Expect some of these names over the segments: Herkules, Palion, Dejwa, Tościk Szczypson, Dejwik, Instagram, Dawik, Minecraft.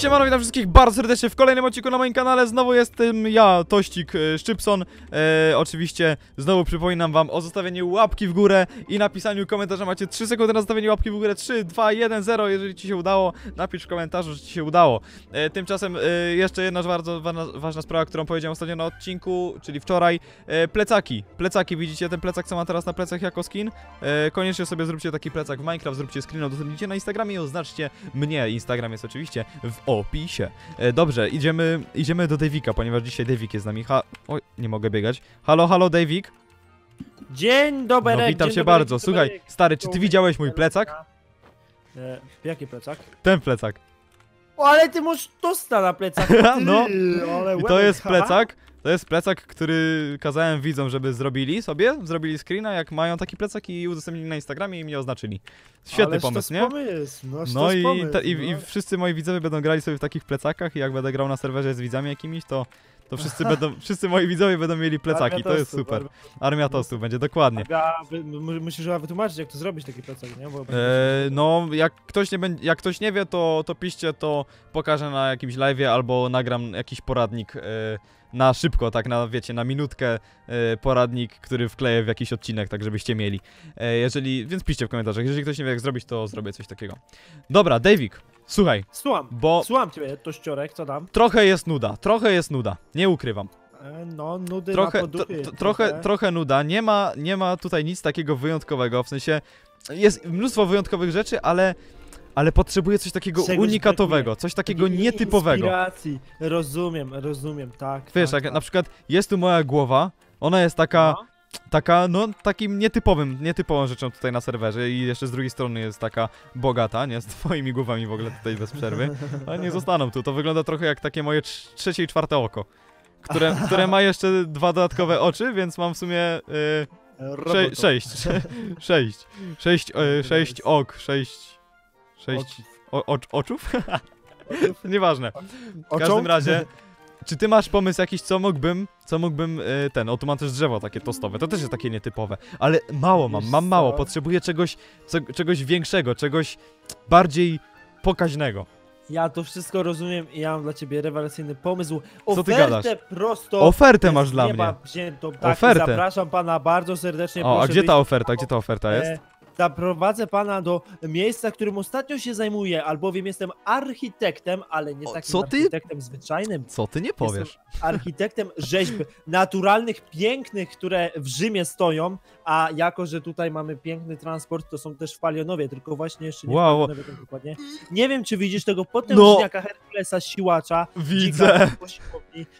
Siemano, witam wszystkich bardzo serdecznie w kolejnym odcinku na moim kanale. Znowu jestem ja, Tościk Szczypson. Oczywiście znowu przypominam wam o zostawieniu łapki w górę i napisaniu komentarza. Macie 3 sekundy na zostawienie łapki w górę. 3, 2, 1, 0. Jeżeli ci się udało, napisz w komentarzu, że ci się udało. Tymczasem jeszcze jedna bardzo ważna sprawa, którą powiedziałem ostatnio na odcinku, czyli wczoraj. Plecaki. Plecaki, widzicie? Ten plecak, co mam teraz na plecach jako skin. Koniecznie sobie zróbcie taki plecak w Minecraft, zróbcie screen, udostępnijcie na Instagramie i oznaczcie mnie. Instagram jest oczywiście w opisie. Dobrze, idziemy do Dejwika, ponieważ dzisiaj Dejwik jest z nami. Oj, nie mogę biegać. Halo, halo, Dejwik. Dzień dobry. No, witam cię bardzo. Słuchaj, stary, czy ty widziałeś mój plecak? Jaki plecak? Ten plecak. O, ale ty masz tosta na plecach. No, i to jest plecak. To jest plecak, który kazałem widzom, żeby zrobili sobie, screena, jak mają taki plecak i udostępnili na Instagramie i mnie oznaczyli. Świetny Ależ pomysł, nie? Pomysł. No i, pomysł, i wszyscy moi widzowie będą grali sobie w takich plecakach i jak będę grał na serwerze z widzami jakimiś, to wszyscy moi widzowie będą mieli plecaki, to jest super. Armia tostów będzie, dokładnie. Musisz wytłumaczyć, jak to zrobić, taki plecak, nie? Bo no, jak ktoś nie wie, to piszcie, to pokażę na jakimś live'ie albo nagram jakiś poradnik na szybko, tak na, wiecie, na minutkę poradnik, który wkleję w jakiś odcinek, tak żebyście mieli. Więc piszcie w komentarzach, jeżeli ktoś nie wie, jak zrobić, to zrobię coś takiego. Dobra, Dejwik. Słuchaj, słucham ciebie, tościorek, co tam? Trochę jest nuda, nie ukrywam. No, nudy trochę, na podupie, trochę nuda, nie ma tutaj nic takiego wyjątkowego, w sensie jest mnóstwo wyjątkowych rzeczy, ale potrzebuję coś takiego unikatowego, coś takiego nietypowego. Inspiracji, rozumiem, tak. Wiesz, tak, jak na przykład jest tu moja głowa, ona jest taka... No. Taka, no, takim nietypową rzeczą tutaj na serwerze i jeszcze z drugiej strony jest taka bogata, nie? Z twoimi głowami w ogóle tutaj bez przerwy, ale nie zostaną tu, to wygląda trochę jak takie moje trzecie i czwarte oko, które ma jeszcze 2 dodatkowe oczy, więc mam w sumie 6 oczów, nieważne, w każdym razie... Czy ty masz pomysł jakiś, co mógłbym tu mam też drzewo takie tostowe, to też jest takie nietypowe, ale mało mam mało, potrzebuję czegoś większego, czegoś bardziej pokaźnego. Ja to wszystko rozumiem i ja mam dla ciebie rewelacyjny pomysł. Ofertę masz dla mnie. Tak, ofertę. Zapraszam pana bardzo serdecznie. O, a gdzie ta oferta jest? Zaprowadzę pana do miejsca, którym ostatnio się zajmuję, albowiem jestem architektem, ale nie takim architektem zwyczajnym. Co ty nie powiesz? Jestem architektem rzeźb naturalnych, pięknych, które w Rzymie stoją, a jako, że tutaj mamy piękny transport, to są też w Palionowie, tylko właśnie jeszcze nie w Palionowie, tak dokładnie. Nie wiem, czy widzisz tego potężniaka Herkulesa, siłacza. Widzę.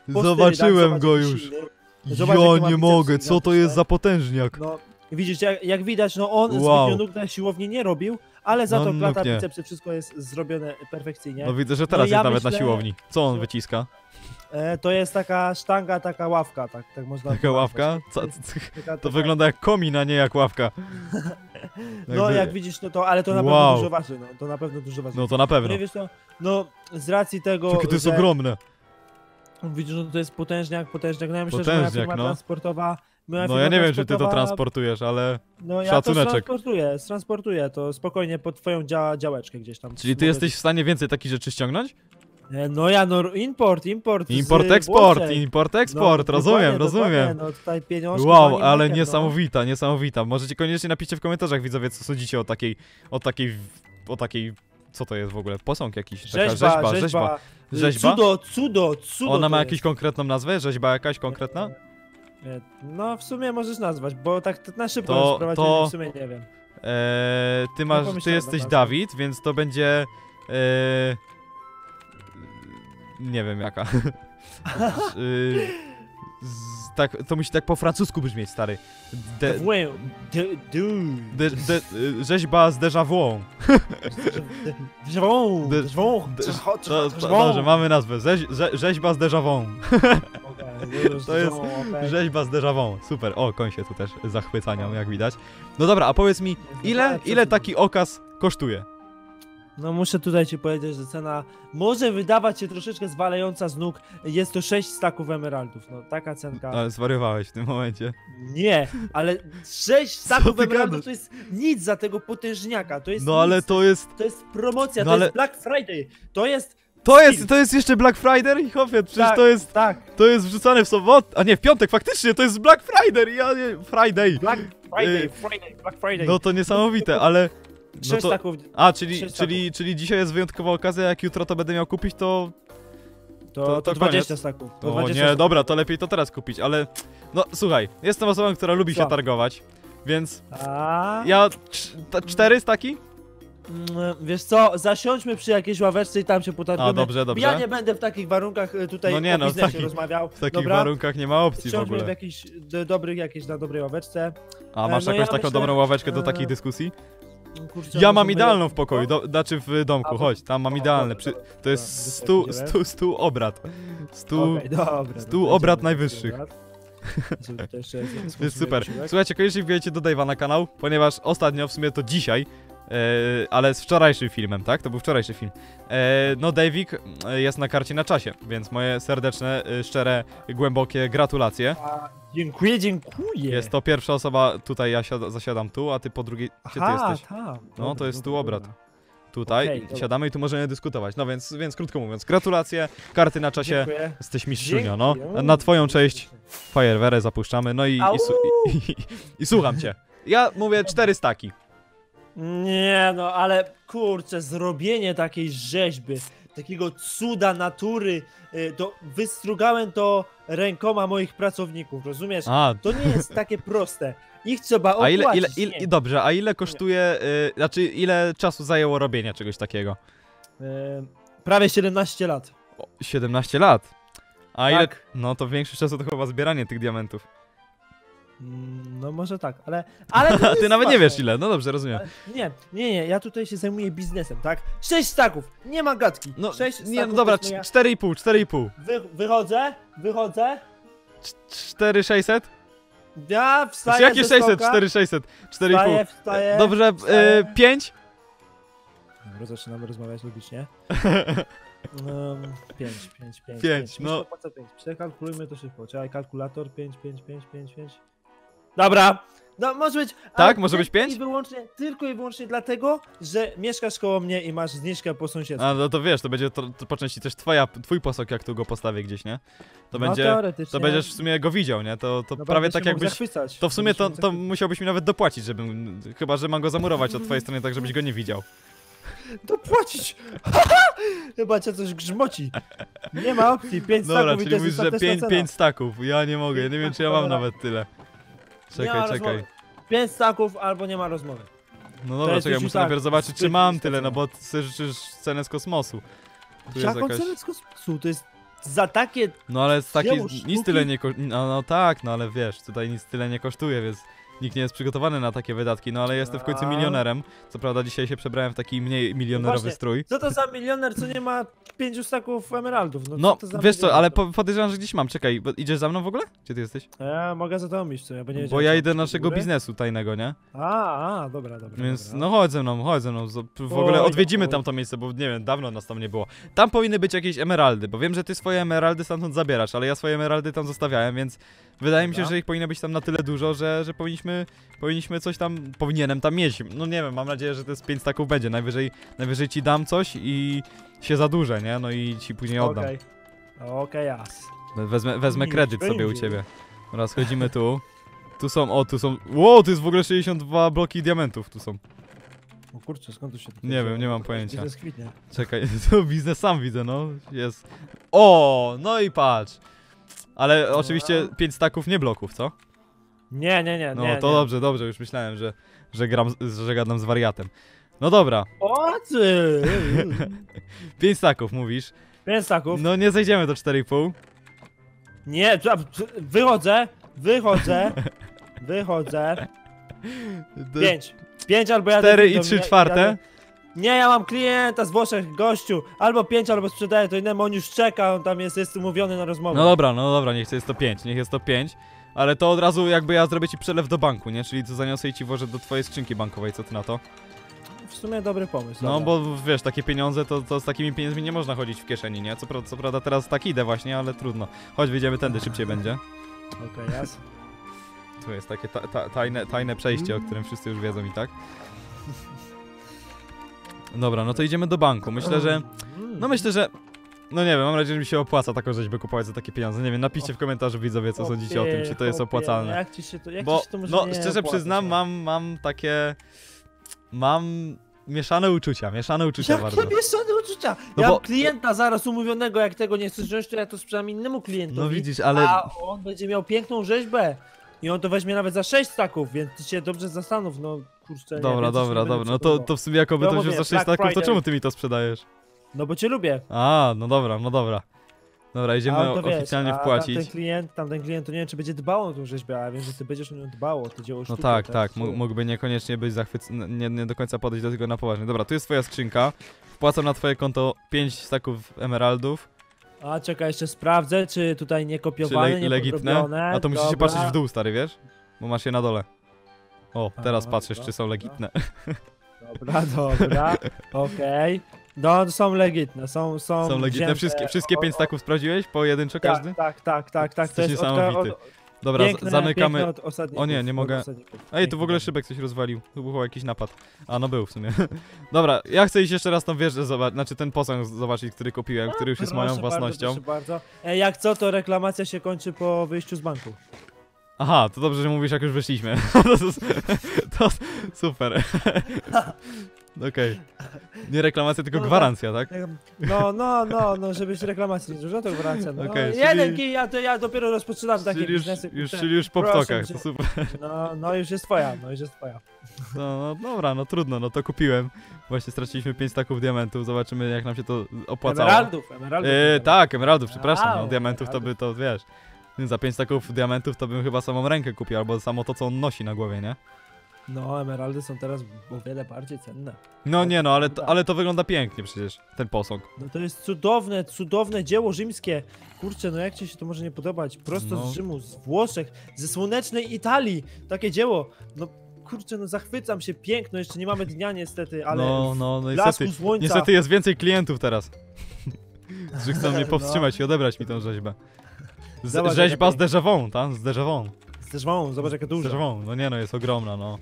Zobaczyłem go już. Ja nie mogę, co to jest za potężniak? No, widzisz, jak widać, no on zbytnio nóg na siłowni nie robił, ale za to klata, bicepsy, wszystko jest zrobione perfekcyjnie. No widzę, że teraz jest nawet na siłowni. Co on wyciska? To jest taka sztanga, taka ławka, tak można... Taka ławka? To wygląda jak komin, a nie jak ławka. No jak widzisz, no to, ale to na pewno dużo waży, no to na pewno dużo waży. No to na pewno. No z racji tego, to jest ogromne. Widzisz, no to jest potężniak, no ja myślę, że moja firma transportowa... No ja nie wiem, czy ty to transportujesz, ale no, ja szacuneczek. Ja to transportuję to spokojnie pod twoją działeczkę gdzieś tam. Czyli ty jesteś w stanie więcej takich rzeczy ściągnąć? No ja, no import. Import, eksport, no, rozumiem. No, tutaj pieniążki, wow, ale mlekiem, niesamowita. Możecie koniecznie napiszcie w komentarzach, widzowie, co sądzicie o takiej, co to jest w ogóle? Posąg jakiś, rzeźba. Cudo. Ona ma jakąś konkretną nazwę? Rzeźba jakaś konkretna? No w sumie możesz nazwać, bo tak na szybko to, sprowadziłem, w sumie nie wiem. Ty jesteś Dawid, więc to będzie... nie wiem jaka. Tak, to musi tak po francusku brzmieć, stary. Rzeźba z déjà vu. Dobrze, mamy nazwę. Rzeźba z déjà vu. To jest rzeźba z déjà vu. Super. O, koń się tu też zachwycanią, jak widać. No dobra, a powiedz mi, ile taki okaz kosztuje? No muszę tutaj ci powiedzieć, że cena może wydawać się troszeczkę zwalająca z nóg. Jest to 6 staków emeraldów, no taka cenka. Ale zwariowałeś w tym momencie. Nie, ale 6 staków emeraldów to jest nic za tego potężniaka. To jest, no ale to jest promocja, no, ale... to jest Black Friday, to jest To jest jeszcze Black Friday i chopie, przecież tak, to jest wrzucane w sobotę, a nie, w piątek, faktycznie, to jest Black Friday, ja nie, Black Friday. No to niesamowite, ale... No to, a, czyli dzisiaj jest wyjątkowa okazja, jak jutro to będę miał kupić, to... To 20 staków. O nie, dobra, to lepiej to teraz kupić, ale... No, słuchaj, jestem osobą, która lubi się targować, więc... Ja... 4 staki? Wiesz co, zasiądźmy przy jakiejś ławeczce i tam się potargujemy. A, dobrze, dobrze. Ja nie będę w takich warunkach tutaj no nie, no, o biznesie rozmawiał. W takich warunkach nie ma opcji w ogóle. W jakiejś dobrych, jakieś na dobrej ławeczce. A masz no jakąś taką dobrą ławeczkę do takich dyskusji? Kurczę, ja mam idealną w pokoju, znaczy w domku, chodź, tam mam idealne. To jest 100 obrad. 100 obrad najwyższych. Jest super. Słuchajcie, koniecznie wbijajcie do Dejwa na kanał, ponieważ ostatnio, w sumie to dzisiaj, ale z wczorajszym filmem, tak? To był wczorajszy film. No, Dejwik jest na karcie na czasie, więc moje serdeczne, szczere, głębokie gratulacje. Dziękuję, dziękuję. Jest to pierwsza osoba, tutaj ja zasiadam tu, a ty po drugiej... Gdzie ty jesteś? No, dobra, to jest tu obrad. Tutaj siadamy i tu możemy dyskutować. No więc krótko mówiąc, gratulacje, karty na czasie, dziękuję. Jesteś mistrzunio, no. Na twoją cześć fajerwerę zapuszczamy, no i słucham cię. Ja mówię 4 staki. Nie no, ale kurczę, zrobienie takiej rzeźby, takiego cuda natury, to wystrugałem to rękoma moich pracowników, rozumiesz? To nie jest takie proste, ich trzeba opłacić. A ile dobrze, a ile kosztuje, znaczy ile czasu zajęło robienie czegoś takiego? Prawie 17 lat. O, 17 lat? A tak. Ile? No to większy czas to chyba zbieranie tych diamentów. No może tak, ale to ty nawet nie wiesz ile, no dobrze, rozumiem. Nie, ja tutaj się zajmuję biznesem, tak? 6 staków, nie ma gadki. No, 6 staków, nie, no dobra, 4,5. Wychodzę. 4600? Ja wstaję. Jakie 600? 4600, 4,5. Dobrze, 5? Dobra, zaczynamy rozmawiać logicznie. 5. No. Przekalkulujmy to szybko, czekaj, kalkulator 5. Dobra, no może być... Tak, może być 5? Tylko i wyłącznie dlatego, że mieszkasz koło mnie i masz zniżkę po sąsiedzku. A, no to wiesz, to będzie to po części też twój posąg, jak tu go postawię gdzieś, nie? To no, będzie, teoretycznie. To będziesz w sumie go widział, nie? To no, prawie tak jakbyś... Zachwycać. To w sumie to musiałbyś mi nawet dopłacić, żebym... Chyba, że mam go zamurować od twojej strony, tak żebyś go nie widział. Dopłacić! Chyba cię coś grzmoci. Nie ma opcji, 5 staków. Dobra, czyli mówisz, że 5 staków. Ja nie mogę, ja nie wiem, czy ja mam nawet tyle. Czekaj. 5 staków albo nie ma rozmowy. No dobra, czekaj, muszę najpierw zobaczyć, czy mam tyle, no bo ty sobie życzysz cenę z kosmosu. Jaką cenę z kosmosu? To jest za takie... No ale z takiej nic tyle nie kosztuje. No tak, no ale wiesz, tutaj nic tyle nie kosztuje, więc... Nikt nie jest przygotowany na takie wydatki, no ale jestem w końcu milionerem. Co prawda dzisiaj się przebrałem w taki mniej milionerowy strój. Co to za milioner, co nie ma 5 staków emeraldów? No co wiesz co, ale podejrzewam, że gdzieś mam. Czekaj, idziesz za mną w ogóle? Gdzie ty jesteś? Ja mogę za tobą iść, bo ja idę do naszego biznesu tajnego, nie? Dobra. Więc no chodź ze mną. W ogóle odwiedzimy tamto miejsce, bo nie wiem, dawno nas tam nie było. Tam powinny być jakieś emeraldy, bo wiem, że ty swoje emeraldy stamtąd zabierasz, ale ja swoje emeraldy tam zostawiałem, więc wydaje mi się, że ich powinno być tam na tyle dużo, że powinniśmy coś tam, powinienem tam mieć. No nie wiem, mam nadzieję, że to z 5 staków będzie. Najwyżej ci dam coś i się zadłużę, nie? No i ci później oddam. Okej, jas. Wezmę kredyt sobie u ciebie. Raz chodzimy tu. Tu są. Wow, to jest w ogóle 62 bloki diamentów, tu są. O kurczę, skąd tu się... Nie wiem, nie mam pojęcia. Czekaj, to biznes sam widzę, no. Jest. O, no i patrz. Ale oczywiście 5 staków, nie bloków, co? Nie. No to dobrze, już myślałem, że gadam z wariatem. No dobra. O ty! 5 staków mówisz. 5 staków. No nie zejdziemy do 4,5. Nie, wychodzę. 5 albo ja... 4 3/4. Nie, ja mam klienta z Włoszech, gościu. Albo 5, albo sprzedaję to innemu, on już czeka, on tam jest umówiony na rozmowę. No dobra, niech jest to 5. Ale to od razu jakby ja zrobię ci przelew do banku, nie? Czyli to zaniosę i ci włożę do twojej skrzynki bankowej, co ty na to? W sumie dobry pomysł. No bo wiesz, takie pieniądze, to z takimi pieniędzmi nie można chodzić w kieszeni, nie? Co prawda teraz tak idę właśnie, ale trudno. Chodź, wyjdziemy tędy, szybciej będzie. Okej, jas. Tu jest takie tajne przejście, o którym wszyscy już wiedzą i tak. Dobra, no to idziemy do banku. Myślę, że... No nie wiem, mam nadzieję, że mi się opłaca taką rzeźbę kupować za takie pieniądze. Nie wiem, napiszcie w komentarzu widzowie, co sądzicie o tym, czy to jest opłacalne. Jak ci się to, może no, szczerze przyznam, mam takie... Mam... mieszane uczucia bardzo. Jakie mieszane uczucia? Ja mam klienta zaraz umówionego, jak tego nie chcesz wziąć, to ja to sprzedam innemu klientowi. No widzisz, ale... A on będzie miał piękną rzeźbę. I on to weźmie nawet za 6 staków, więc ty się dobrze zastanów, no kurczę. Dobra, nie, dobra, no to w sumie jakoby to wziął za 6 staków, to czemu ty mi to sprzedajesz? No bo cię lubię. A, no dobra, Dobra, idziemy oficjalnie wpłacić. Tamten klient to nie wiem, czy będzie dbał o tą rzeźbę, a wiem, że ty będziesz o nią dbał, o to dzieło sztuki. No tak, tak, mógłby niekoniecznie być zachwycony, nie do końca podejść do tego na poważnie. Dobra, tu jest twoja skrzynka, wpłacam na twoje konto 5 staków emeraldów. A czekaj, jeszcze sprawdzę, czy tutaj nie kopiowane, czy legitne. A to musisz się patrzeć w dół, stary, wiesz? Bo masz je na dole. O, teraz patrzysz, czy są legitne. Dobra, okej. No, są legitne, są legitne. Wszystkie 5 staków sprawdziłeś? Pojedynczo każdy? Tak. To jest niesamowity. Dobra, zamykamy. O nie, nie mogę. Ej, tu w ogóle szybek coś rozwalił. Tu był jakiś napad. A no był w sumie. Dobra, ja chcę iść jeszcze raz tą wieżę zobaczyć, znaczy ten posąg zobaczyć, który kupiłem, który już jest moją własnością. Proszę bardzo. Jak co, to reklamacja się kończy po wyjściu z banku. Aha, to dobrze, że mówisz, jak już wyszliśmy. To super. Okej. Nie reklamacja, tylko gwarancja, tak? No, żebyś reklamacji nie dużo, to gwarancja. No. Okay, jeden kij, ja dopiero rozpoczynam takie biznesy. Czyli już po wtokach, to super. No, już jest twoja, No, dobra, no trudno, no to kupiłem. Właśnie straciliśmy 5 staków diamentów, zobaczymy, jak nam się to opłacało. Emeraldów. Tak, emeraldów, przepraszam, no diamentów to by to, wiesz. Za 5 staków diamentów to bym chyba samą rękę kupił, albo samo to, co on nosi na głowie, nie? No, emeraldy są teraz o wiele bardziej cenne. No nie no, ale to wygląda pięknie przecież, ten posąg. No to jest cudowne, cudowne dzieło rzymskie. Kurczę, no jak ci się to może nie podobać? Prosto z Rzymu, z Włoszech, ze słonecznej Italii. Takie dzieło. No kurczę, no zachwycam się piękno, jeszcze nie mamy dnia niestety, ale no niestety, słońca... Niestety jest więcej klientów teraz, że chcą mnie powstrzymać i odebrać mi tą rzeźbę. Rzeźba z déjà vu, tam? Z déjà vu. Zobacz jaka duża. No nie no, jest ogromna, no.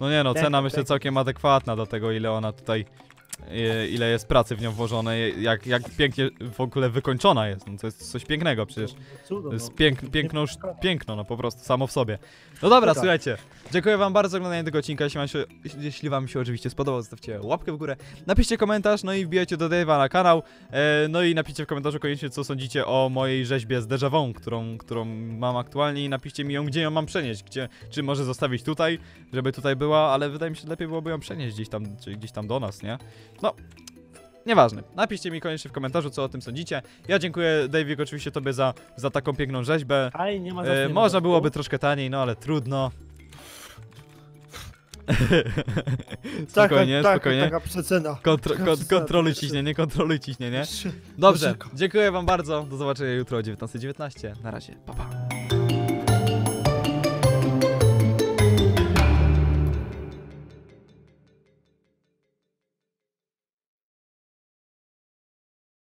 No nie no, cena myślę całkiem adekwatna do tego, ile ona tutaj, ile jest pracy w nią włożonej, jak pięknie w ogóle wykończona jest, no to jest coś pięknego przecież. To jest piękno, no po prostu, samo w sobie. No dobra, słuchajcie, dziękuję wam bardzo za oglądanie tego odcinka, jeśli wam się oczywiście spodobał, zostawcie łapkę w górę, napiszcie komentarz, no i wbijajcie do Dejwa na kanał, no i napiszcie w komentarzu koniecznie, co sądzicie o mojej rzeźbie z déjà vu, którą mam aktualnie, i napiszcie mi ją, gdzie ją mam przenieść, czy może zostawić tutaj, żeby tutaj była, ale wydaje mi się, że lepiej byłoby ją przenieść gdzieś tam do nas, nie? No, nieważne. Napiszcie mi koniecznie w komentarzu, co o tym sądzicie. Ja dziękuję, Dawik, oczywiście tobie za taką piękną rzeźbę. Aj, nie ma za można byłoby troszkę taniej, no ale trudno. Spokojnie. Taka przecena. Kontroluj ciśnienie, Dobrze, dziękuję wam bardzo. Do zobaczenia jutro o 19:19. Na razie, pa pa.